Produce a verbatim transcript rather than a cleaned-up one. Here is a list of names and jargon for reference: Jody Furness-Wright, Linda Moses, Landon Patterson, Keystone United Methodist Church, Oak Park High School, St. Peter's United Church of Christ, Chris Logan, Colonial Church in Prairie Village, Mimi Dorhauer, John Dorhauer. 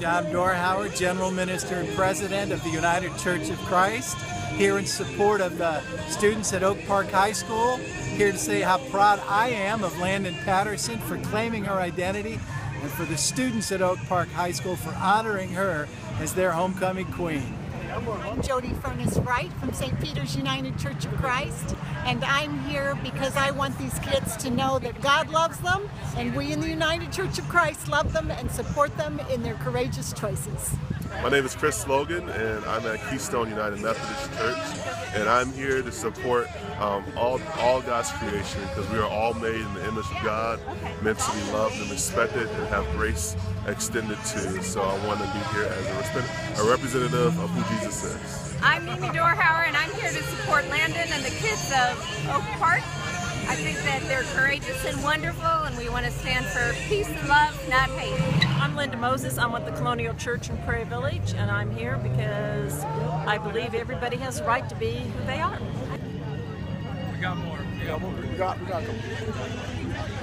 John Dorhauer, General Minister and President of the United Church of Christ, here in support of the students at Oak Park High School, here to say how proud I am of Landon Patterson for claiming her identity, and for the students at Oak Park High School for honoring her as their homecoming queen. I'm Jody Furness-Wright from Saint Peter's United Church of Christ, and I'm here because I want these kids to know that God loves them, and we in the United Church of Christ love them and support them in their courageous choices. My name is Chris Logan, and I'm at Keystone United Methodist Church, and I'm here to support um, all, all God's creation, because we are all made in the image of God, meant to be loved and respected and have grace extended to. So I want to be here as a, a representative of who Jesus is. I'm Mimi Dorhauer, and I'm here to support Landon and the kids of Oak Park. I think that they're courageous and wonderful, and we want to stand for peace and love, not hate. I'm Linda Moses. I'm with the Colonial Church in Prairie Village, and I'm here because I believe everybody has a right to be who they are. We got more. We got more. We got, we got more.